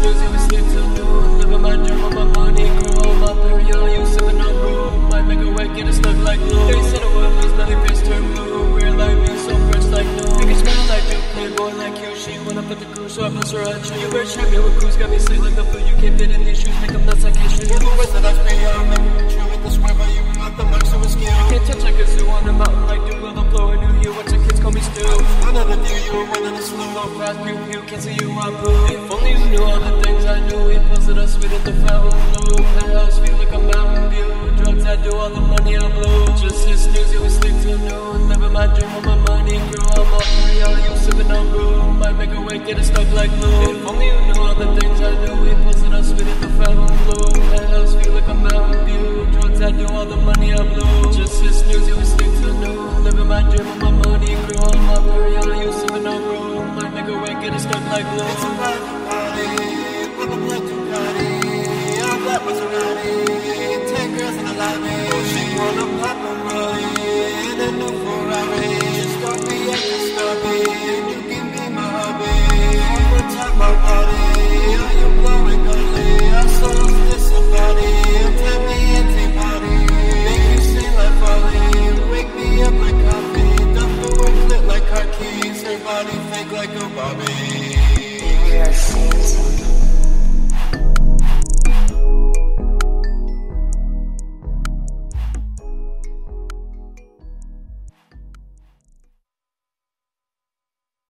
music was here till noon. Never mind your mama money, grow all my period. You seven no room, might make a wet, get a stuck like glue. They said a word, please let it piss her blue. We're like me, so fresh like no. Make her smell like you, playboy like you. She went up at the cruise, so I bless her on you. You wear shrimp, you were cruise, got me sick like the food. You can't fit in these shoes, make them nuts like you should. You the words that I spray, I remember you with the swear, but you were not the mark, so it's scale. You can't touch like a zoo on the mountain, like do will the blow. I knew you, watch the kids call me stew. You can't see you, I'm blue. If only you knew all the things I knew. He posted us, we did the foul. Blue, penthouse, feel like a mountain view. Drugs I do, all the money I blew. Just this news, you would sleep till noon. Living my dream with my money grew. I'm all free, all you sipping on brew. Might make a wake, get it stuck like glue. If only you knew all the things I knew. He posted us, we did the foul. Blue, penthouse, feel like a mountain view. Drugs I do, all the money I blew. Just this news, you would sleep till noon. Living my dream with my money grew. I'm all free, all you sipping on brew. Might make a wake, get it stuck like glue. It's a private party, with a black Ducati. I'm black Maserati, 10 girls in the lobby. Oh, she wanna pop a Molly in a new Ferrari. Just call me at the Stubby, and you give me my hobby. One more time, my body, are you blowing ugly? I saw this somebody, I'm tapping antibody. Make you sing like Folly, wake me up like coffee. Dump the word flip like car keys, her body fake like a Bobby. Maybe I've seen something.